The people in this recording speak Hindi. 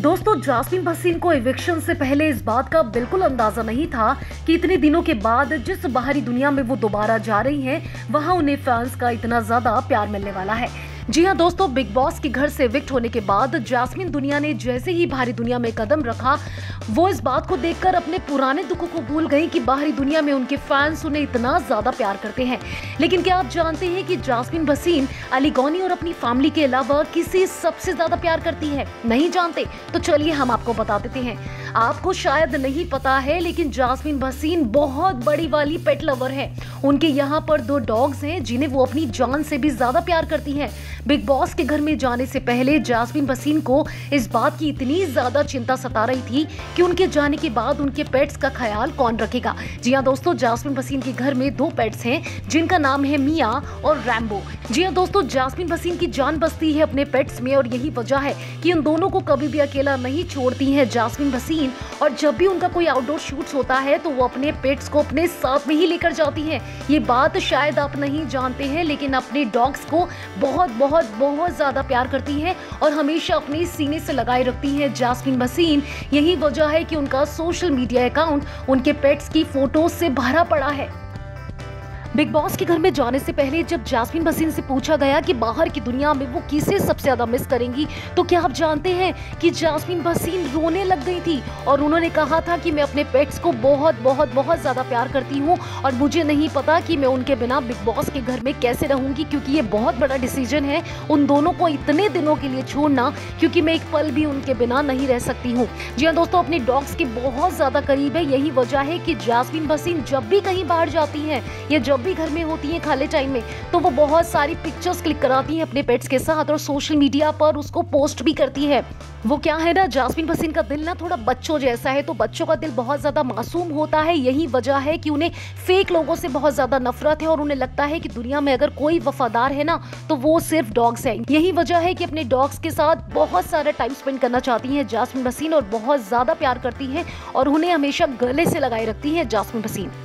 दोस्तों जास्मिन भसीन को इविक्शन से पहले इस बात का बिल्कुल अंदाजा नहीं था कि इतने दिनों के बाद जिस बाहरी दुनिया में वो दोबारा जा रही हैं वहां उन्हें फैंस का इतना ज्यादा प्यार मिलने वाला है। जी हां दोस्तों, बिग बॉस के घर से विक्ट होने के बाद जास्मिन दुनिया ने जैसे ही बाहरी दुनिया में कदम रखा वो इस बात को देखकर अपने पुराने दुखों को भूल गई कि बाहरी दुनिया में उनके फैंस उन्हें इतना ज़्यादा प्यार करते हैं। लेकिन क्या आप जानते हैं कि जास्मिन भसीन अलीगौनी और अपनी फैमिली के अलावा किसी सबसे ज़्यादा प्यार करती है? नहीं जानते तो चलिए हम आपको बता देते हैं। आपको शायद नहीं पता है लेकिन जास्मिन भसीन बहुत बड़ी वाली पेट लवर है। उनके यहाँ पर 2 डॉग्स हैं जिन्हें वो अपनी जान से भी ज़्यादा प्यार करती हैं। बिग बॉस के घर में जाने से पहले जास्मिन भसीन को इस बात की इतनी ज्यादा चिंता सता रही थी कि उनके जाने के बाद उनके पेट्स का ख्याल कौन रखेगा। जी हां दोस्तों, जास्मिन भसीन के घर में 2 पेट्स हैं जिनका नाम है मिया और रैम्बो। जी हां दोस्तों, जास्मिन भसीन की जान बसती है अपने पेट्स में और यही वजह है कि उन दोनों को कभी भी अकेला नहीं छोड़ती है जास्मिन भसीन। और जब भी उनका कोई आउटडोर शूट्स होता है तो वो अपने पेट्स को अपने साथ में ही लेकर जाती है। ये बात शायद आप नहीं जानते हैं लेकिन अपने डॉग्स को बहुत बहुत बहुत ज़्यादा प्यार करती हैं और हमेशा अपने सीने से लगाए रखती हैं जास्मिन भसीन। यही वजह है कि उनका सोशल मीडिया अकाउंट उनके पेट्स की फोटोज से भरा पड़ा है। बिग बॉस के घर में जाने से पहले जब जास्मिन भसीन से पूछा गया कि बाहर की दुनिया में वो किसे सबसे ज़्यादा मिस करेंगी तो क्या आप जानते हैं कि जास्मिन भसीन रोने लग गई थी और उन्होंने कहा था कि मैं अपने पेट्स को बहुत बहुत बहुत ज़्यादा प्यार करती हूँ और मुझे नहीं पता कि मैं उनके बिना बिग बॉस के घर में कैसे रहूँगी, क्योंकि ये बहुत बड़ा डिसीजन है उन दोनों को इतने दिनों के लिए छोड़ना, क्योंकि मैं एक पल भी उनके बिना नहीं रह सकती हूँ। जी हाँ दोस्तों, अपने डॉग्स के बहुत ज़्यादा करीब है। यही वजह है कि जास्मिन भसीन जब भी कहीं बाहर जाती हैं या जब भी घर में होती हैं खाली टाइम में तो वो बहुत सारी पिक्चर्स क्लिक कराती हैं अपने पेट्स के साथ और सोशल मीडिया पर उसको पोस्ट भी करती है। वो क्या है ना, जास्मिन भसीन का दिल ना थोड़ा बच्चों जैसा है, तो बच्चों का दिल बहुत ज़्यादा मासूम होता है। यही वजह है कि उन्हें फेक लोगों से बहुत ज़्यादा नफरत है और उन्हें लगता है कि दुनिया में अगर कोई वफादार है ना तो वो सिर्फ डॉग्स हैं। यही वजह है कि अपने डॉग्स के साथ बहुत सारा टाइम स्पेंड करना चाहती हैं जास्मिन भसीन और बहुत ज़्यादा प्यार करती हैं और उन्हें हमेशा गले से लगाए रखती हैं जास्मिन भसीन।